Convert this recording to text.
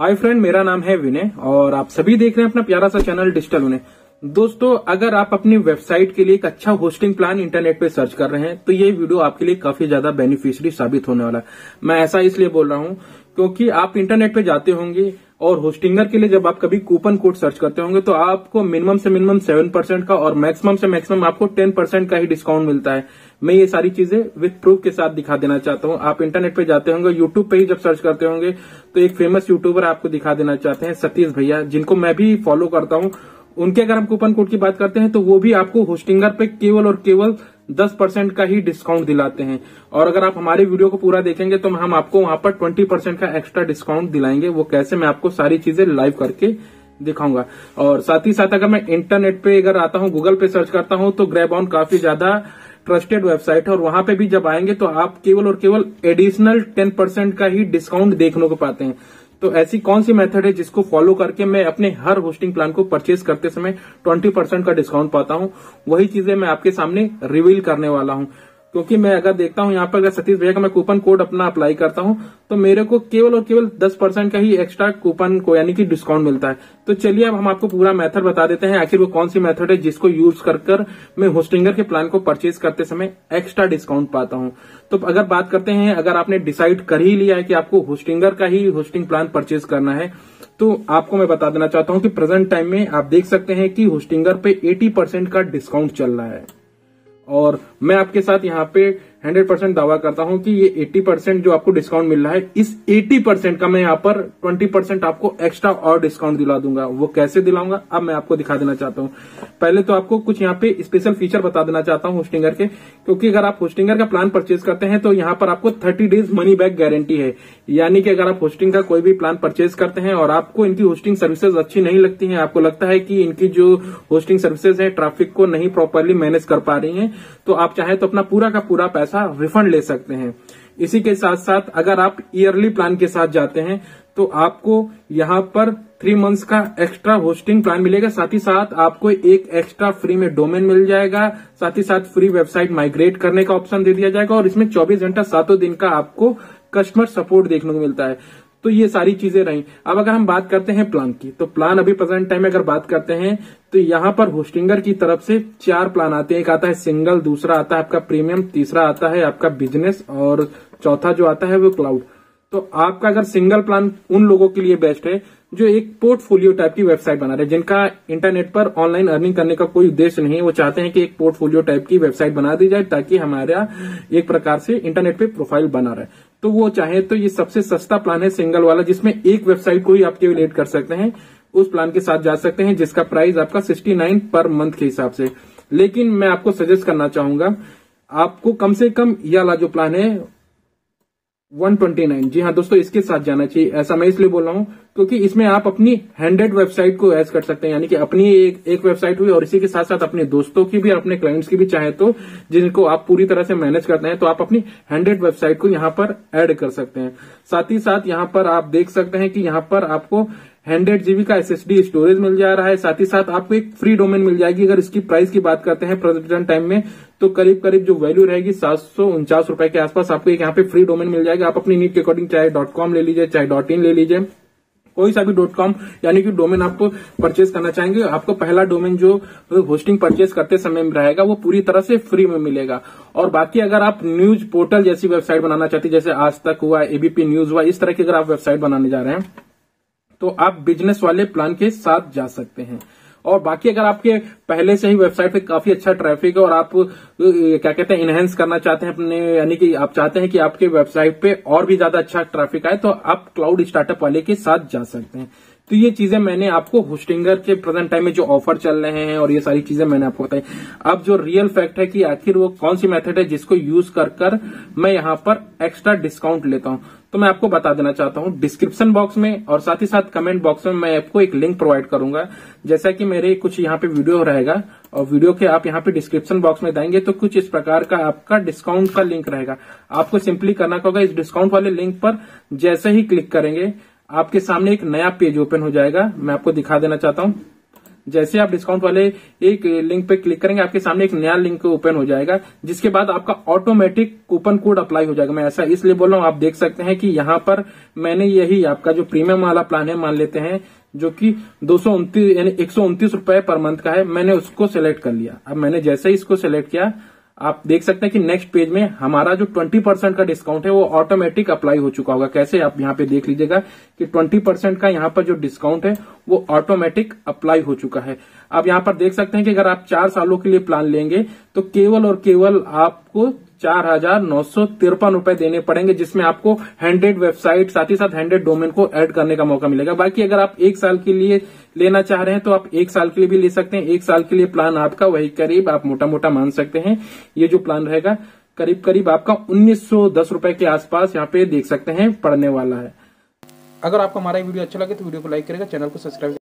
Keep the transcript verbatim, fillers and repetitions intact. Hi friend, मेरा नाम है विनय और आप सभी देख रहे हैं अपना प्यारा सा चैनल डिजिटल विनय। दोस्तों, अगर आप अपनी वेबसाइट के लिए एक अच्छा होस्टिंग प्लान इंटरनेट पे सर्च कर रहे हैं तो ये वीडियो आपके लिए काफी ज्यादा बेनिफिशियरी साबित होने वाला है। मैं ऐसा इसलिए बोल रहा हूँ क्योंकि आप इंटरनेट पे जाते होंगे और होस्टिंगर के लिए जब आप कभी कूपन कोड सर्च करते होंगे तो आपको मिनिमम से मिनिमम सेवन परसेंट का और मैक्सिमम से मैक्सिमम आपको टेन परसेंट का ही डिस्काउंट मिलता है। मैं ये सारी चीजें विद प्रूफ के साथ दिखा देना चाहता हूँ। आप इंटरनेट पे जाते होंगे, यूट्यूब पे ही जब सर्च करते होंगे तो एक फेमस यूट्यूबर आपको दिखा देना चाहते हैं, सतीश भैया, जिनको मैं भी फॉलो करता हूँ। उनके अगर हम कूपन कोड की बात करते हैं तो वो भी आपको होस्टिंगर पे केवल और केवल दस परसेंट का ही डिस्काउंट दिलाते हैं। और अगर आप हमारे वीडियो को पूरा देखेंगे तो हम आपको वहां पर ट्वेंटी परसेंट का एक्स्ट्रा डिस्काउंट दिलाएंगे। वो कैसे, मैं आपको सारी चीजें लाइव करके दिखाऊंगा। और साथ ही साथ अगर मैं इंटरनेट पे अगर आता हूँ, गूगल पे सर्च करता हूँ तो ग्रैब ऑन काफी ज्यादा ट्रस्टेड वेबसाइट है और वहां पे भी जब आएंगे तो आप केवल और केवल एडिशनल टेन परसेंट का ही डिस्काउंट देखने को पाते हैं। तो ऐसी कौन सी मेथड है जिसको फॉलो करके मैं अपने हर होस्टिंग प्लान को परचेज करते समय बीस परसेंट का डिस्काउंट पाता हूं, वही चीजें मैं आपके सामने रिवील करने वाला हूं। क्योंकि मैं अगर देखता हूं यहाँ पर, अगर सतीश भैया का मैं कूपन कोड अपना अप्लाई करता हूं तो मेरे को केवल और केवल दस परसेंट का ही एक्स्ट्रा कूपन को यानी कि डिस्काउंट मिलता है। तो चलिए अब हम आपको पूरा मेथड बता देते हैं, आखिर वो कौन सी मेथड है जिसको यूज कर कर मैं होस्टिंगर के प्लान को परचेज करते समय एक्स्ट्रा डिस्काउंट पाता हूं। तो अगर बात करते हैं, अगर आपने डिसाइड कर ही लिया है कि आपको होस्टिंगर का ही होस्टिंग प्लान परचेज करना है तो आपको मैं बता देना चाहता हूं कि प्रेजेंट टाइम में आप देख सकते हैं कि होस्टिंगर पे अस्सी परसेंट का डिस्काउंट चल रहा है। और मैं आपके साथ यहाँ पे सौ परसेंट दावा करता हूं कि ये अस्सी परसेंट जो आपको डिस्काउंट मिल रहा है, इस अस्सी परसेंट का मैं यहाँ पर बीस परसेंट आपको एक्स्ट्रा और डिस्काउंट दिला दूंगा। वो कैसे दिलाऊंगा अब मैं आपको दिखा देना चाहता हूं। पहले तो आपको कुछ यहाँ पे स्पेशल फीचर बता देना चाहता हूं होस्टिंगर के, क्योंकि अगर आप होस्टिंगर का प्लान परचेज करते हैं तो यहाँ पर आपको thirty days money back guarantee है। यानी कि अगर आप होस्टिंग का कोई भी प्लान परचेज करते हैं और आपको इनकी होस्टिंग सर्विसेज अच्छी नहीं लगती है, आपको लगता है कि इनकी जो होस्टिंग सर्विसेज है ट्रैफिक को नहीं प्रॉपरली मैनेज कर पा रही है, तो आप चाहे तो अपना पूरा का पूरा पैसा रिफंड ले सकते हैं। इसी के साथ साथ अगर आप ईयरली प्लान के साथ जाते हैं तो आपको यहाँ पर थ्री मंथ्स का एक्स्ट्रा होस्टिंग प्लान मिलेगा। साथ ही साथ आपको एक एक्स्ट्रा फ्री में डोमेन मिल जाएगा, साथ ही साथ फ्री वेबसाइट माइग्रेट करने का ऑप्शन दे दिया जाएगा और इसमें चौबीस घंटा सातों दिन का आपको कस्टमर सपोर्ट देखने को मिलता है। तो ये सारी चीजें रही। अब अगर हम बात करते हैं प्लान की, तो प्लान अभी प्रेजेंट टाइम में अगर बात करते हैं तो यहाँ पर होस्टिंगर की तरफ से चार प्लान आते हैं। एक आता है सिंगल, दूसरा आता है आपका प्रीमियम, तीसरा आता है आपका बिजनेस और चौथा जो आता है वो क्लाउड। तो आपका अगर सिंगल प्लान उन लोगों के लिए बेस्ट है जो एक पोर्टफोलियो टाइप की वेबसाइट बना रहे हैं, जिनका इंटरनेट पर ऑनलाइन अर्निंग करने का कोई उद्देश्य नहीं है। वो चाहते हैं कि एक पोर्टफोलियो टाइप की वेबसाइट बना दी जाए ताकि हमारा एक प्रकार से इंटरनेट पे प्रोफाइल बना रहे। तो वो चाहे तो ये सबसे सस्ता प्लान है सिंगल वाला, जिसमें एक वेबसाइट को ही आप कैलकुलेट कर सकते हैं। उस प्लान के साथ जा सकते हैं जिसका प्राइस आपका सिक्सटी नाइन पर मंथ के हिसाब से। लेकिन मैं आपको सजेस्ट करना चाहूंगा, आपको कम से कम ये वाला जो प्लान है एक सौ उनतीस, जी हाँ दोस्तों, इसके साथ जाना चाहिए। ऐसा मैं इसलिए बोल रहा हूँ क्योंकि इसमें आप अपनी हंड्रेड वेबसाइट को ऐड कर सकते हैं। यानी कि अपनी एक, एक वेबसाइट हुई और इसी के साथ साथ अपने दोस्तों की भी और अपने क्लाइंट्स की भी, चाहे तो जिनको आप पूरी तरह से मैनेज करते हैं तो आप अपनी हंड्रेड वेबसाइट को यहाँ पर ऐड कर सकते हैं। साथ ही साथ यहाँ पर आप देख सकते हैं कि यहाँ पर आपको हंड्रेड जीबी का एसएसडी स्टोरेज मिल जा रहा है। साथ ही साथ आपको एक फ्री डोमेन मिल जाएगी। अगर इसकी प्राइस की बात करते हैं प्रेजेंट टाइम में तो करीब करीब जो वैल्यू रहेगी सात सौ उनचास रुपए के आसपास आपको एक यहाँ पे फ्री डोमेन मिल जाएगा। आप अपनी नीड के अकॉर्डिंग चाहे डॉट कॉम ले लीजिए, चाहे डॉट इन ले लीजिए, कोई सा भी डॉट कॉम यानी कि डोमेन आपको परचेज करना चाहेंगे। आपको पहला डोमेन जो होस्टिंग परचेज करते समय रहेगा वो पूरी तरह से फ्री में मिलेगा। और बाकी अगर आप न्यूज पोर्टल जैसी वेबसाइट बनाना चाहते हैं, जैसे आज तक हुआ, एबीपी न्यूज हुआ, इस तरह की अगर आप वेबसाइट बनाने जा रहे हैं तो आप बिजनेस वाले प्लान के साथ जा सकते हैं। और बाकी अगर आपके पहले से ही वेबसाइट पे काफी अच्छा ट्रैफिक है और आप क्या कहते हैं इनहेंस करना चाहते हैं अपने, यानी कि आप चाहते हैं कि आपके वेबसाइट पे और भी ज्यादा अच्छा ट्रैफिक आए, तो आप क्लाउड स्टार्टअप वाले के साथ जा सकते हैं। तो ये चीजें मैंने आपको होस्टिंगर के प्रेजेंट टाइम में जो ऑफर चल रहे हैं और ये सारी चीजें मैंने आपको बताई। अब जो रियल फैक्ट है कि आखिर वो कौन सी मेथड है जिसको यूज कर कर मैं यहाँ पर एक्स्ट्रा डिस्काउंट लेता हूँ, तो मैं आपको बता देना चाहता हूँ। डिस्क्रिप्शन बॉक्स में और साथ ही साथ कमेंट बॉक्स में मैं आपको एक लिंक प्रोवाइड करूंगा, जैसा कि मेरे कुछ यहाँ पे वीडियो रहेगा और वीडियो के आप यहाँ पे डिस्क्रिप्शन बॉक्स में जाएंगे तो कुछ इस प्रकार का आपका डिस्काउंट का लिंक रहेगा। आपको सिंपली करना होगा, इस डिस्काउंट वाले लिंक पर जैसे ही क्लिक करेंगे आपके सामने एक नया पेज ओपन हो जाएगा। मैं आपको दिखा देना चाहता हूँ, जैसे आप डिस्काउंट वाले एक लिंक पे क्लिक करेंगे आपके सामने एक नया लिंक ओपन हो जाएगा, जिसके बाद आपका ऑटोमेटिक कूपन कोड अप्लाई हो जाएगा। मैं ऐसा इसलिए बोल रहा हूँ, आप देख सकते हैं कि यहाँ पर मैंने यही आपका जो प्रीमियम वाला प्लान है, मान लेते हैं जो कि दो सौ उन्तीस यानी एक सौ उन्तीस रुपए पर मंथ का है, मैंने उसको सिलेक्ट कर लिया। अब मैंने जैसे ही इसको सिलेक्ट किया आप देख सकते हैं कि नेक्स्ट पेज में हमारा जो बीस परसेंट का डिस्काउंट है वो ऑटोमेटिक अप्लाई हो चुका होगा। कैसे, आप यहाँ पे देख लीजिएगा कि बीस परसेंट का यहाँ पर जो डिस्काउंट है वो ऑटोमेटिक अप्लाई हो चुका है। आप यहाँ पर देख सकते हैं कि अगर आप चार सालों के लिए प्लान लेंगे तो केवल और केवल आपको चार हजार नौ सौ तिरपन रुपए देने पड़ेंगे, जिसमें आपको हंड्रेड वेबसाइट साथ ही साथ हंड्रेड डोमेन को ऐड करने का मौका मिलेगा। बाकी अगर आप एक साल के लिए लेना चाह रहे हैं तो आप एक साल के लिए भी ले सकते हैं। एक साल के लिए प्लान आपका वही करीब आप मोटा मोटा मान सकते हैं, ये जो प्लान रहेगा करीब करीब आपका उन्नीस सौ दस रुपए के आसपास यहाँ पे देख सकते हैं पड़ने वाला है। अगर आपको हमारा वीडियो अच्छा लगे तो वीडियो को लाइक करेगा, चैनल को सब्सक्राइब